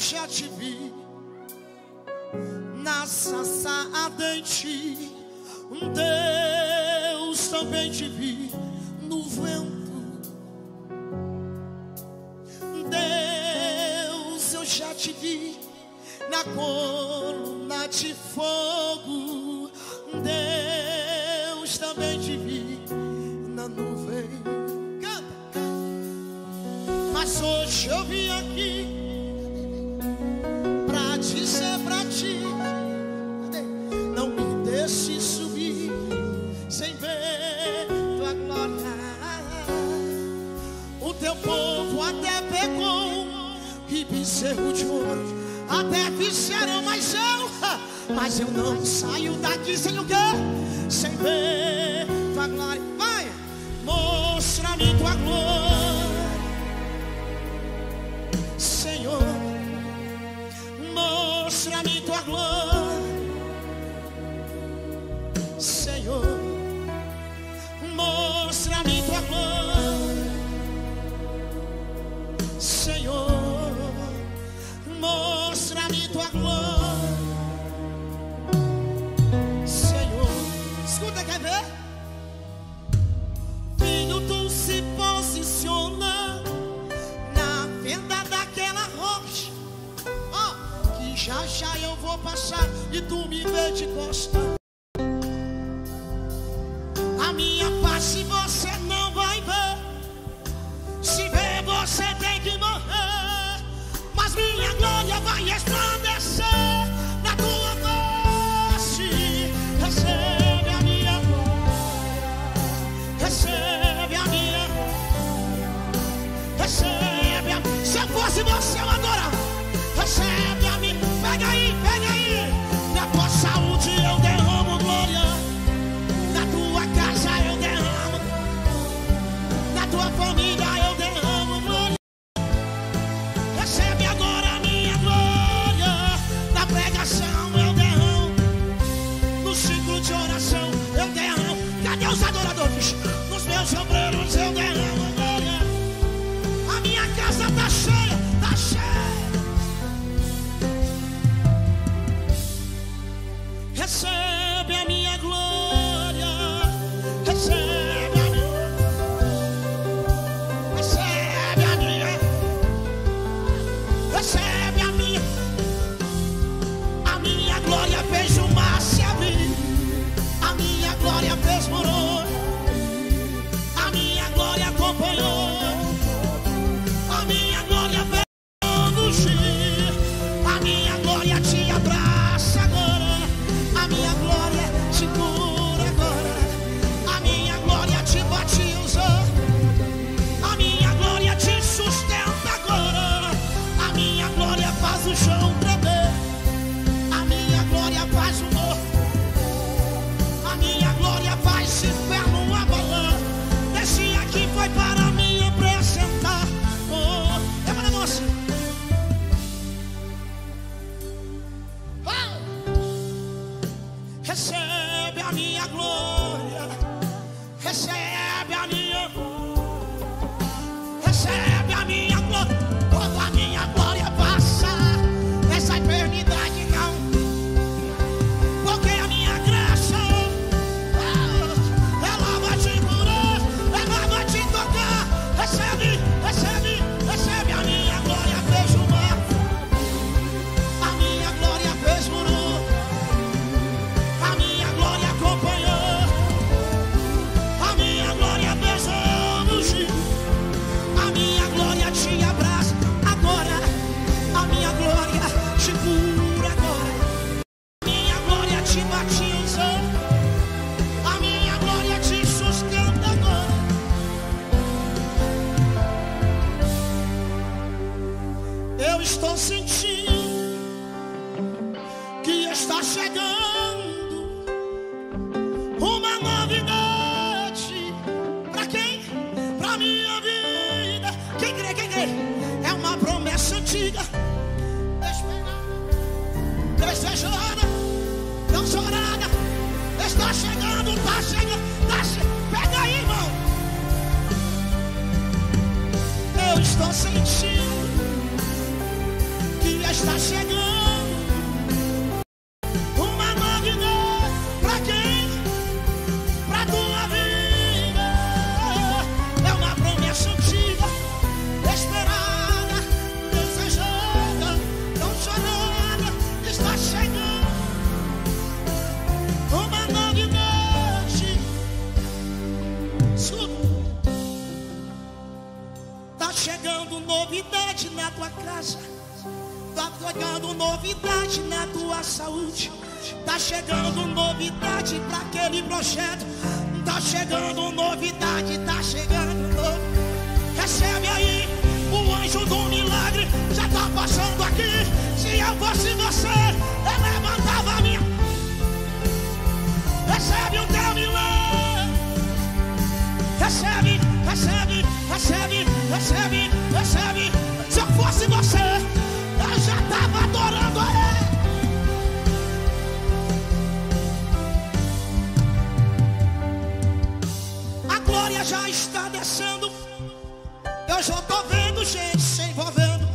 já te vi na sarça ardente, Deus, também te vi no vento. Deus, eu já te vi na coluna de fogo. Deus, também te vi na nuvem. Canta. Mas hoje eu vim aqui pra dizer pra ti: não me deixe subir sem ver tua glória. O teu povo até pecou e bezerro de ouro até fizeram, mas eu não saio daqui sem o quê? Sem ver tua glória. Vai, mostra-me tua glória, Senhor. Mostra-me tua glória, Senhor. Mostra-me tua glória, Senhor. Mostra-me tua glória, Senhor. Escuta, quer ver? Filho, tu se posiciona na venda daquela rocha, ó, que já eu vou passar e tu me vê de costas. A minha face você não vai ver, se ver você tem que morrer. Mas minha glória vai resplandecer na tua face. Recebe a minha glória, recebe a minha glória, recebe a minha. Se eu fosse você eu adorava. Recebe a minha. Pega aí, na tua saúde eu derramo glória, na tua casa eu derramo, na tua família eu derramo glória. Recebe agora a minha glória, na pregação eu derramo, no ciclo de oração eu derramo. Cadê os adoradores? Nos meus sombreiros eu derramo glória. A minha casa tá cheia, tá cheia. Recebe a minha glória, recebe. Recebe a minha glória fez o mar se abrir, a minha glória fez muror, a minha glória acompanhou, a minha glória fez conduzir, a minha glória te abraça agora, a minha glória te cura agora, a minha glória te batiza, a minha glória te sustenta agora. A minha glória faz o chão tremer, a minha glória faz o morro, a minha glória faz esse inferno abalar. Esse aqui foi para me apresentar. Oh, leva na moça. Recebe a minha glória, recebe a minha glória, recebe a minha glória. Quando a minha glória essa eternidade não, porque a minha graça, ela vai te curar, ela vai te tocar. Recebe, recebe, recebe a minha glória fez o mar, a minha glória fez muro, a minha glória acompanhou, a minha glória fez hoje, a minha glória te abraça agora, a minha glória te cura agora, a minha glória te batiza, a minha glória te sustenta agora. Eu estou sentindo que está chegando uma novidade. Pra quem? Pra minha vida. Quem crê, quem crê? É uma promessa antiga, desejada, não chorada. Está chegando, está chegando, está chegando. Pega aí, irmão. Eu estou sentindo que está chegando uma novidade pra quem? Pra tua vida. É uma promessa antiga, esperada, desejada, tão chorada. Está chegando uma novidade. Escuta, tá chegando novidade na tua casa. Tá chegando novidade na tua saúde. Tá chegando novidade pra aquele projeto. Tá chegando novidade, tá chegando novo. Recebe aí, o anjo do milagre já tá passando aqui. Se eu fosse você, eu levantava a minha. Recebe o teu milagre. Recebe, recebe, recebe, recebe, recebe. Se eu fosse você, eu já estava adorando a Ele. A glória já está descendo. Eu já estou vendo gente se envolvendo.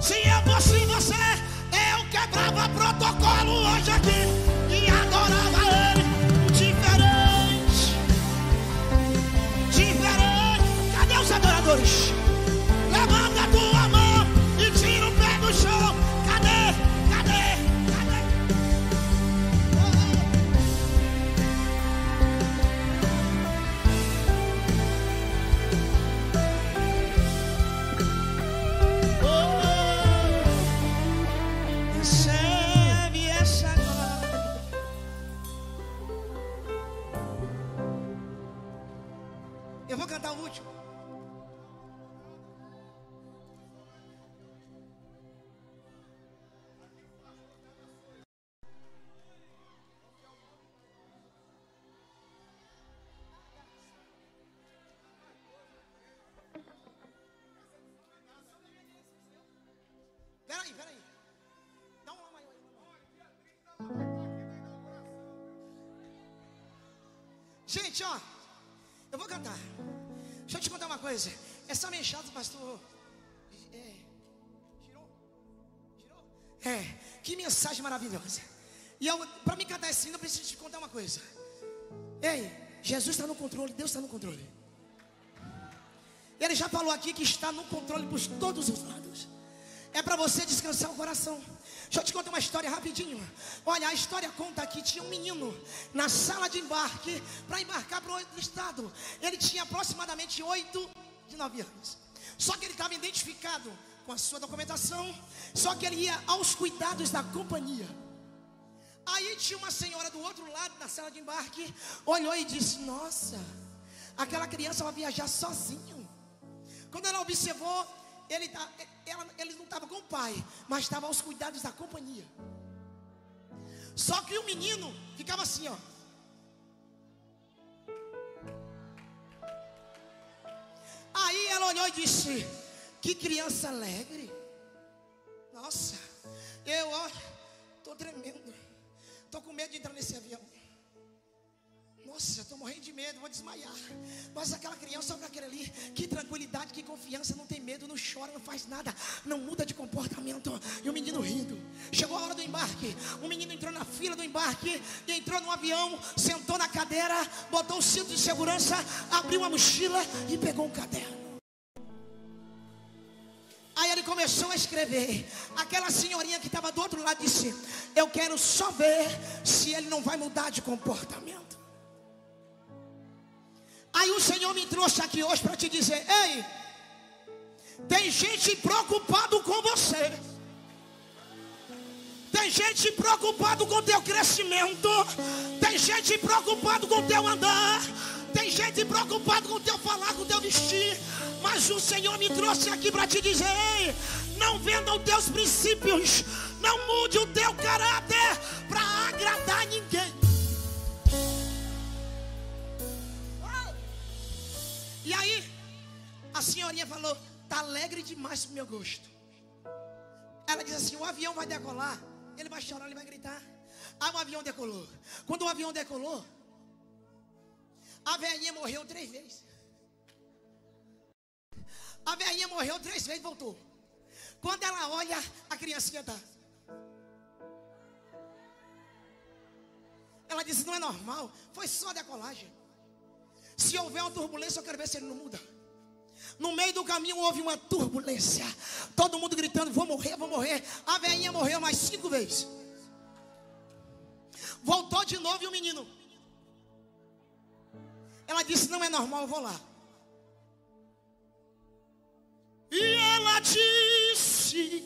Se eu fosse você, eu quebrava protocolo hoje aqui e adorava Ele. Diferente, diferente. Cadê os adoradores? Levanta a tua mão. Cadê? Cadê? Cadê? Oh, recebe essa glória. Eu vou cantar o último. Gente, ó, eu vou cantar. Deixa eu te contar uma coisa. Essa mexada do pastor Girou? Que mensagem maravilhosa. E para me cantar esse hino, eu preciso te contar uma coisa. Ei, Jesus está no controle, Deus está no controle. Ele já falou aqui que está no controle por todos os lados. É para você descansar o coração. Deixa eu te contar uma história rapidinho. Olha, a história conta que tinha um menino na sala de embarque para embarcar para outro estado. Ele tinha aproximadamente 8 de 9 anos. Só que ele estava identificado com a sua documentação. Só que ele ia aos cuidados da companhia. Aí tinha uma senhora do outro lado da sala de embarque. Olhou e disse: nossa, aquela criança vai viajar sozinho. Quando ela observou, ele não estava com o pai, mas estava aos cuidados da companhia. Só que o menino ficava assim, ó. Aí ela olhou e disse: que criança alegre. Nossa, eu estou tremendo. Estou com medo de entrar nesse avião. Nossa, estou morrendo de medo, vou desmaiar. Mas aquela criança, olha aquele ali. Que tranquilidade, que confiança, não tem medo, não chora, não faz nada, não muda de comportamento. E o menino rindo. Chegou a hora do embarque. O menino entrou na fila do embarque, entrou no avião, sentou na cadeira, botou o cinto de segurança, abriu uma mochila e pegou um caderno. Aí ele começou a escrever. Aquela senhorinha que estava do outro lado disse: eu quero só ver se ele não vai mudar de comportamento. Aí o Senhor me trouxe aqui hoje para te dizer: ei, tem gente preocupado com você. Tem gente preocupado com o teu crescimento. Tem gente preocupado com o teu andar. Tem gente preocupado com o teu falar, com o teu vestir. Mas o Senhor me trouxe aqui para te dizer: ei, não venda os teus princípios. Não mude o teu caráter para agradar ninguém. E aí, a senhorinha falou: tá alegre demais pro meu gosto. Ela diz assim: o avião vai decolar, ele vai chorar, ele vai gritar. Aí o avião decolou. Quando o avião decolou, a velhinha morreu 3 vezes. A velhinha morreu 3 vezes e voltou. Quando ela olha, a criancinha tá. Ela disse, não é normal, foi só decolagem. Se houver uma turbulência, eu quero ver se ele não muda. No meio do caminho houve uma turbulência. Todo mundo gritando, vou morrer, vou morrer. A velhinha morreu mais 5 vezes. Voltou de novo e o menino. Ela disse, não é normal, eu vou lá. E ela disse,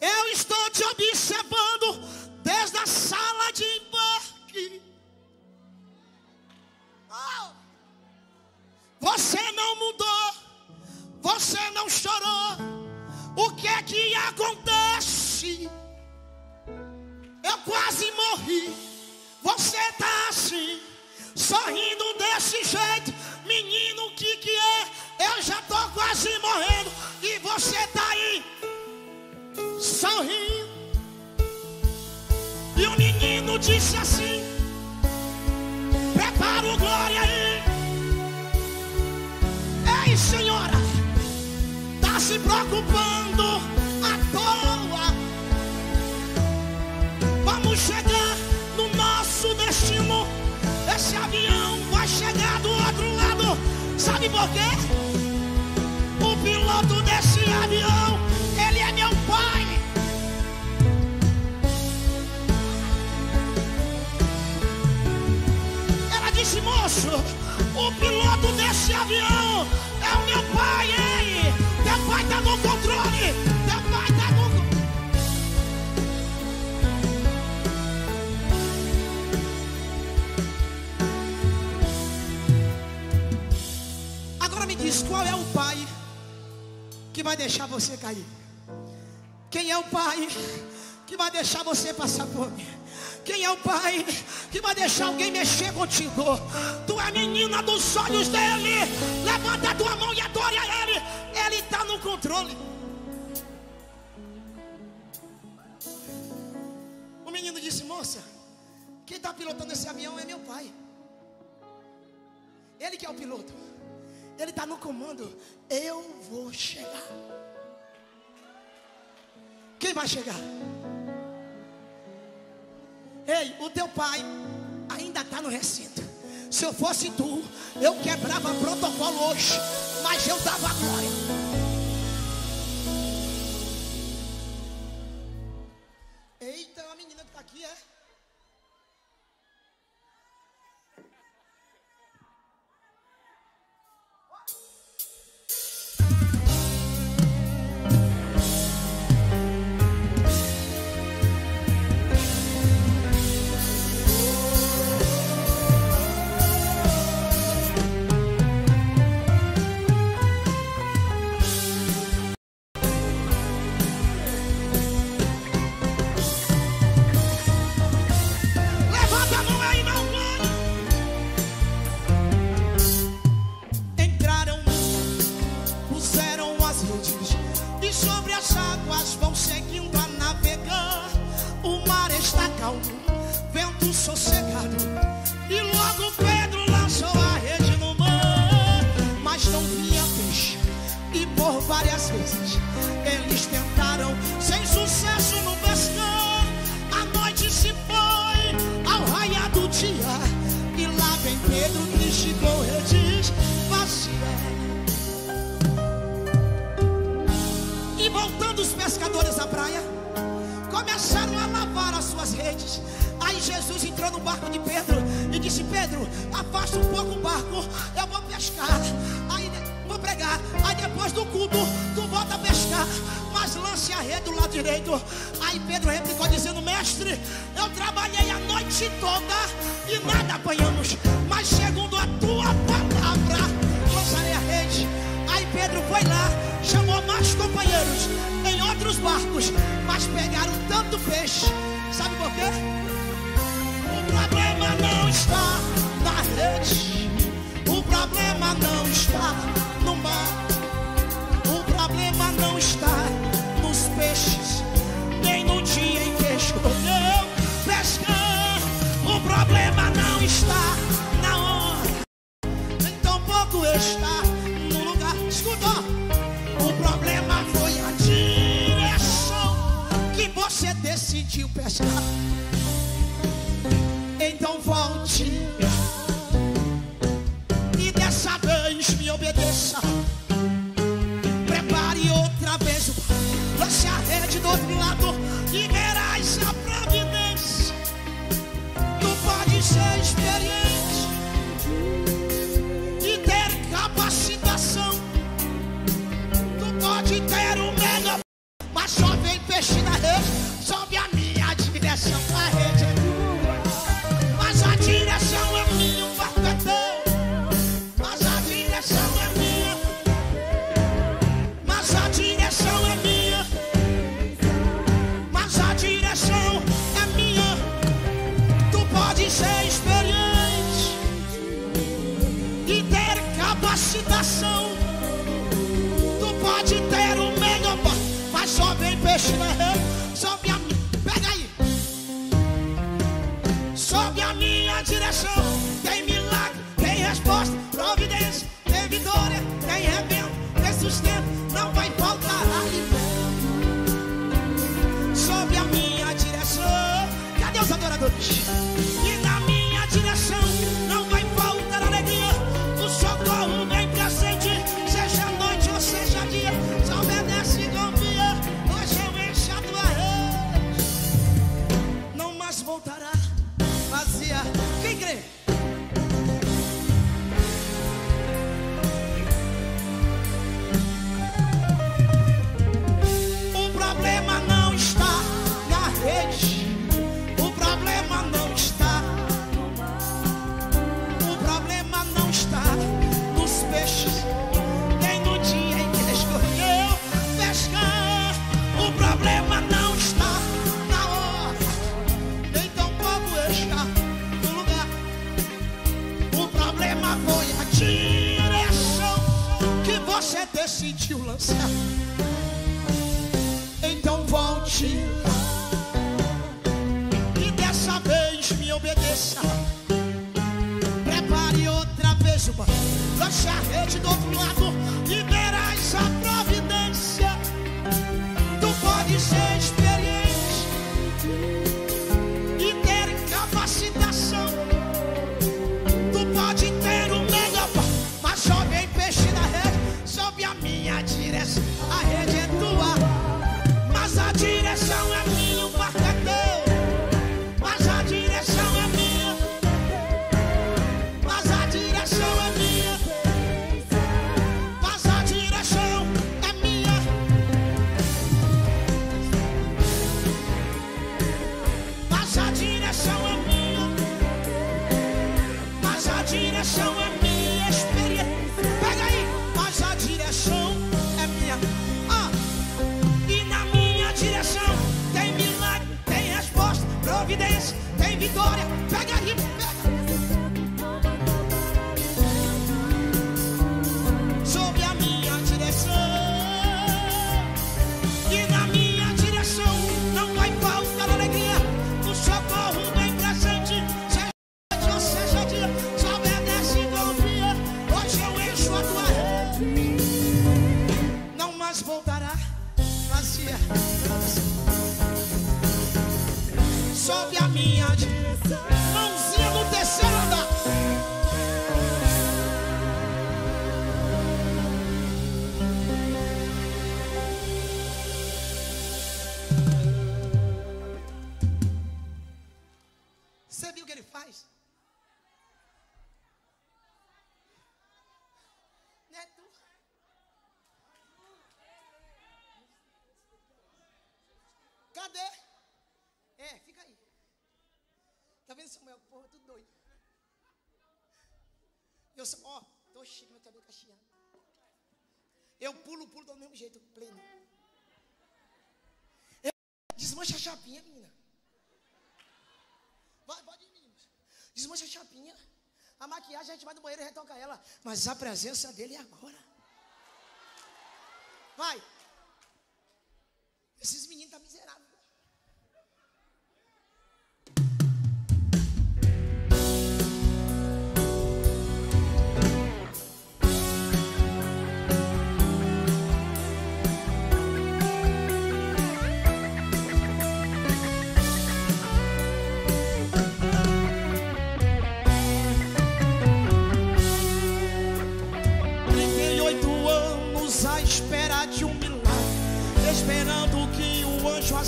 eu estou te observando desde a sala de embarque. Oh, você não mudou, você não chorou. O que é que acontece? Eu quase morri. Você tá assim, sorrindo desse jeito. Menino, o que que é? Eu já tô quase morrendo e você tá aí sorrindo. E o menino disse assim, prepara o glória aí. Ei, senhora, tá se preocupando à toa. Vamos chegar no nosso destino. Esse avião vai chegar do outro lado. Sabe por quê? O piloto desse avião, ele é meu pai. Ela disse, moço, o piloto desse avião é o meu pai, ei. Teu pai tá no controle. Teu pai tá no controle. Diz, qual é o pai que vai deixar você cair? Quem é o pai que vai deixar você passar fome? Quem é o pai que vai deixar alguém mexer contigo? Tu é menina dos olhos dele. Levanta a tua mão e adore a ele. Ele está no controle. O menino disse, moça, quem está pilotando esse avião é meu pai. Ele que é o piloto. Ele está no comando. Eu vou chegar. Quem vai chegar? Ei, o teu pai ainda está no recinto. Se eu fosse tu, eu quebrava protocolo hoje, mas eu dava glória. Eita, a menina que está aqui é... Vento sossegado, e logo Pedro lançou a rede no mar, mas não vinha peixe, e por várias vezes eles tentaram, sem sucesso no pescar. A noite se foi ao raiar do dia, e lá vem Pedro que chegou redes vazia. E voltando os pescadores à praia, começaram a lavar as suas redes. Aí Jesus entrou no barco de Pedro e disse, Pedro, afasta um pouco o barco, eu vou pescar. Aí vou pregar, aí depois do culto tu volta a pescar, mas lance a rede do lado direito. Aí Pedro replicou dizendo, mestre, eu trabalhei a noite toda e nada apanhamos, mas segundo a tua palavra lançarei a rede. Aí Pedro foi lá, chamou mais companheiros em outros barcos, mas pegaram tanto peixe. Sabe por quê? O problema não está na rede. O problema não está no mar. O problema não está nos peixes, nem no dia em que escolheu pescar. O problema não está na hora, nem tampouco está no lugar. Escuta! decidiu pescar, então volte e dessa vez me obedeça. Prepare outra vez o barco, lance a rede do outro lado e verás a providência. Tu pode ser experiente e ter capacitação, tu pode ter um mega, mas só vem peixe na rede, sobe a minha direção. A rede é tua, mas a direção é minha. O barco é teu, mas a direção é minha. Mas a direção é minha. Mas a direção é minha. Tu pode ser experiente e ter capacitação, tu pode ter um mega barco, mas só vem peixe na rede, sobe a minha. Pega aí, sobe a minha direção. Tem milagre, tem resposta, providência, tem vitória, tem revento, tem sustento, não vai faltar alimento. Sobe a minha direção. Cadê os adoradores? E na minha direção não vai faltar alegria. O socorro vem presente, seja noite ou seja dia. Só obedece e confia, hoje eu encho a tua rede. Não mais voltará vazia. Quem crê? O problema não está na rede, o problema não está no mar, o problema não está nos peixes, nem no dia em que escolheu pescar. O problema não está na hora, nem tampouco está no lugar. O problema foi a direção que você decidiu lançar. Então volte e dessa vez me obedeça. Prepare outra vez o barco, lance a rede do outro lado e verás a providência. Tu pode ser experiente e ter capacitação, tu pode ter um mega barco, mas só vem peixe na rede, sob a minha direção. A rede é tua, mas a direção é minha. O barco é teu, mas a direção é minha. Mas a direção é minha. Mas a direção é minha. Mas a direção é minha. Mas a direção é minha experiência. Pega aí, mas a direção é minha. Ah, e na minha direção tem milagre, tem resposta, providência, tem vitória. Pega aí, pega. Sob a minha direção. E na minha direção não vai faltar alegria. O socorro vem presente, seja noite ou seja dia. Só obedece e confia, hoje eu encho a tua rede. Não mais voltará vazia. Sob a minha direção. Mãozinha no terceiro andar. Você viu o que ele faz? Não é tu? Cadê? É, fica aí. Tá vendo, Samuel? Porra, tudo doido. Eu sou, ó, tô chique, meu cabelo cacheado. Eu pulo do mesmo jeito, pleno. Eu desmancha a chapinha, menina. Pode ir, meninos. Desmancha a chapinha. A maquiagem, a gente vai no banheiro e retoca ela. Mas a presença dele é agora. Vai. Esses meninos estão miseráveis.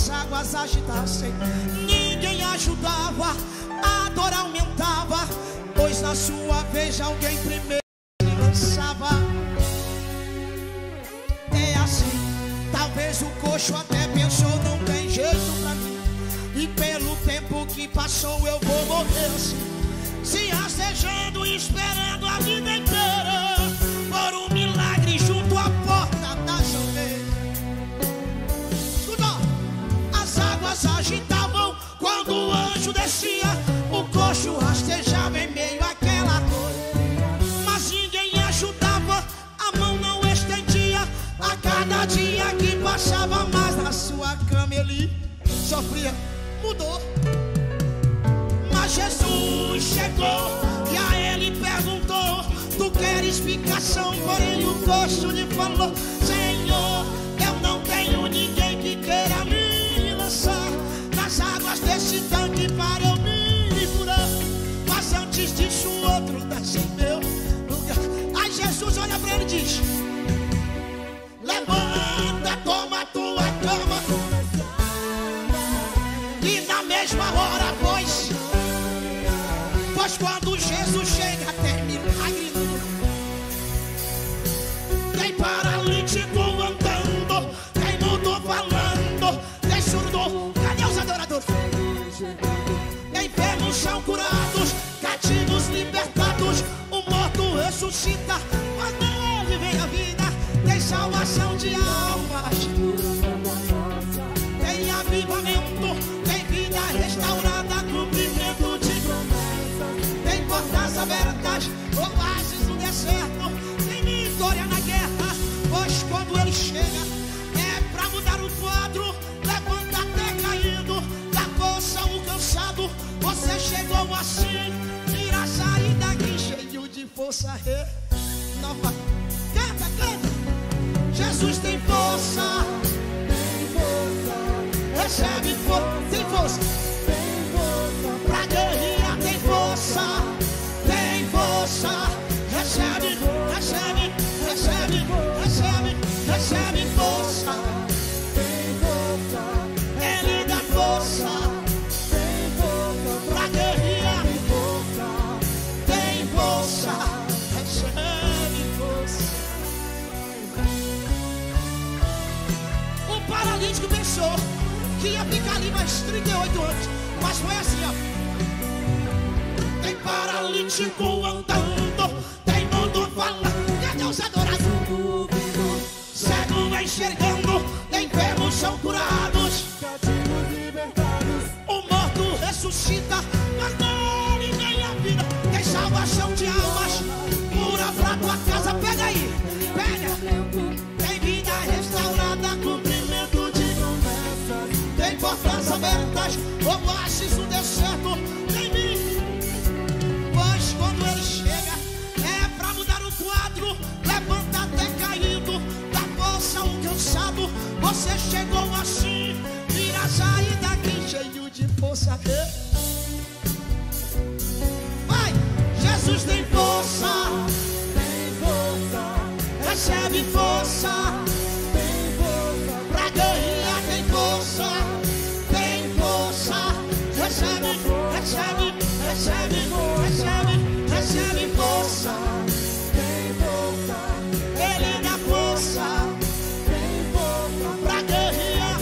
as águas agitassem, ninguém ajudava, a dor aumentava, pois na sua vez alguém primeiro se lançava. É assim, talvez o coxo até pensou, não tem jeito pra mim, e pelo tempo que passou eu vou morrer assim, se rastejando e esperando a vida inteira por um milagre junto à porta da janela. Escuta! As águas agitavam quando o anjo descia, o coxo rastejava em meio àquela dor, mas ninguém ajudava, a mão não estendia. A cada dia que passava mais na sua cama ele sofria. Mudou, mas Jesus chegou e a ele perguntou: tu queres ficação? Porém o coxo lhe falou: Senhor, eu não tenho ninguém que queira me lançar nas águas desse tanque para eu me curar, mas antes disso outro desce em meu lugar. Aí Jesus olha para ele e diz: levanta, toma tua cama. E na mesma hora, pois quando Jesus chega tem milagre. Tem paralítico andando, tem mudo falando, tem surdo. Cadê os adoradores? Tem enfermos são curados, cativos libertados, o morto ressuscita, mas nele vem a vida. Tem salvação de almas, tem avivamento, restaurada, cumprimento de promessas, tem portas abertas, oásis no deserto, tem vitória na guerra, pois quando ele chega é pra mudar o quadro. Levanta até caído, da força o cansado, você chegou assim, irá sair daqui cheio de força renovada. Canta, canta. Jesus tem força, tem força, recebe força, tem força. Pra guerrear tem força, tem força. Recebe, recebe, recebe, recebe, recebe força. Tem força, ele dá força. Tem força, pra guerrear tem força, recebe força. O paralítico pensou que ia ficar ali mais 38 anos. Mas foi assim, ó. Tem paralítico andando, tem mundo falando, cadê os adoradores? Cego enxergando, enfermos são curados, cativos libertados, o morto ressuscita, mas nele vem a vida. Tem salvação de almas, cura pra tua casa, pega aí, pega. Tem vida restaurada, cumprimento de promessas, tem portas abertas, oásis no deserto, tem mim. Pois quando ele chega é pra mudar o quadro. Levanta até caído, da força o cansado, você chegou assim, vira a saída aqui cheio de força. Vai! Jesus tem força, tem força, recebe força, tem força, pra ganhar tem força. Recebe, recebe, recebe, recebe, recebe força. Tem força, ele dá força. Tem força, pra guerrear.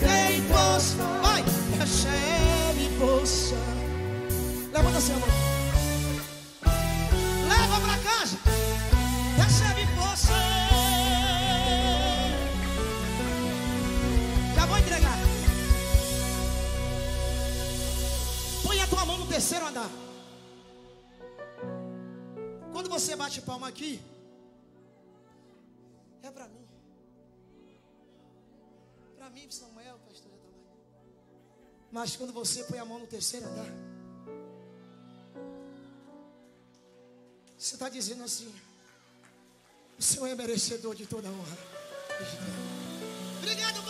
Tem força, vai, recebe força. Levanta a mão, leva pra casa, recebe força. Já vou entregar. Põe a tua mão no terceiro andar. Quando você bate palma aqui, é pra mim. Pra mim, Samuel, pastor. Mas quando você põe a mão no terceiro andar, você está dizendo assim: o Senhor é merecedor de toda honra. Obrigado,